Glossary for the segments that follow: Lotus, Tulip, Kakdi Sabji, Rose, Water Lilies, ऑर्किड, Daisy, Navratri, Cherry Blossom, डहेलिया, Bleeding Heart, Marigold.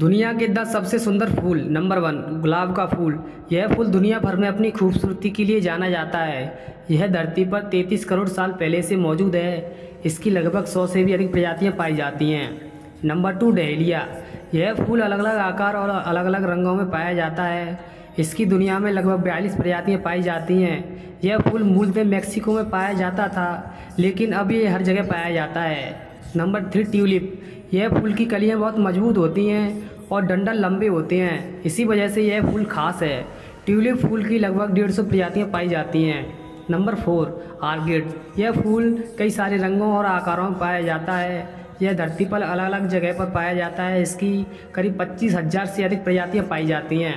दुनिया के 10 सबसे सुंदर फूल। नंबर 1 गुलाब का फूल। यह फूल दुनिया भर में अपनी खूबसूरती के लिए जाना जाता है। यह धरती पर 33 करोड़ साल पहले से मौजूद है। इसकी लगभग 100 से भी अधिक प्रजातियां पाई जाती हैं। Number 2 डहेलिया। यह फूल अलग अलग आकार और अलग अलग रंगों में पाया जाता है। इसकी दुनिया में लगभग 42 प्रजातियाँ पाई जाती हैं। यह फूल मूलतः मेक्सिको में पाया जाता था, लेकिन अब ये हर जगह पाया जाता है। Number 3 tulip. यह फूल की कलियां बहुत मजबूत होती हैं और डंडल लंबे होते हैं। इसी वजह से यह फूल खास है। ट्यूलिप फूल की लगभग 150 प्रजातियां पाई जाती हैं। Number 4 ऑर्किड। यह फूल कई सारे रंगों और आकारों में पाया जाता है। यह धरती पर अलग अलग जगह पर पाया जाता है। इसकी करीब 25,000 से अधिक प्रजातियाँ पाई जाती हैं।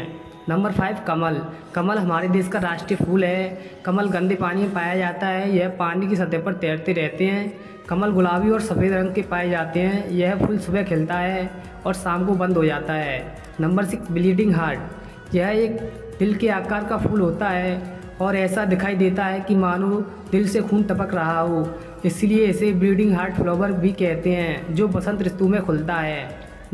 नंबर 5 कमल। कमल हमारे देश का राष्ट्रीय फूल है। कमल गंदे पानी में पाया जाता है। यह पानी की सतह पर तैरते रहते हैं। कमल गुलाबी और सफ़ेद रंग के पाए जाते हैं। यह फूल सुबह खिलता है और शाम को बंद हो जाता है। Number 6 bleeding heart. यह एक दिल के आकार का फूल होता है और ऐसा दिखाई देता है कि मानो दिल से खून टपक रहा हो। इसलिए इसे ब्लीडिंग हार्ट फ्लावर भी कहते हैं, जो बसंत ऋतु में खुलता है।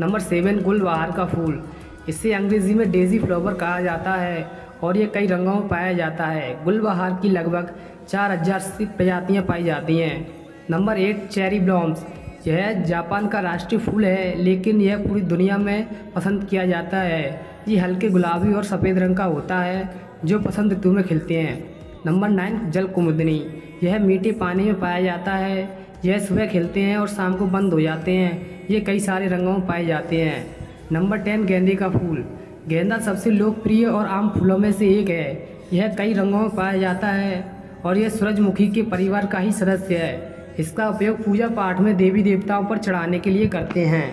नंबर 7 गुलबहार का फूल। इसे अंग्रेज़ी में डेजी फ्लावर कहा जाता है और ये कई रंगों में पाया जाता है। गुलबहार की लगभग 4000 से प्रजातियाँ पाई जाती हैं। Number 8 cherry blossoms. यह जापान का राष्ट्रीय फूल है, लेकिन यह पूरी दुनिया में पसंद किया जाता है। ये हल्के गुलाबी और सफ़ेद रंग का होता है, जो बसंत ऋतु में खिलते हैं। नंबर 9 जलकुमुदिनी। यह मीठे पानी में पाया जाता है। यह सुबह खिलते हैं और शाम को बंद हो जाते हैं। ये कई सारे रंगों में पाए जाते हैं। नंबर 10 गेंदे का फूल। गेंदा सबसे लोकप्रिय और आम फूलों में से एक है। यह कई रंगों में पाया जाता है और यह सूरजमुखी के परिवार का ही सदस्य है। इसका उपयोग पूजा पाठ में देवी देवताओं पर चढ़ाने के लिए करते हैं।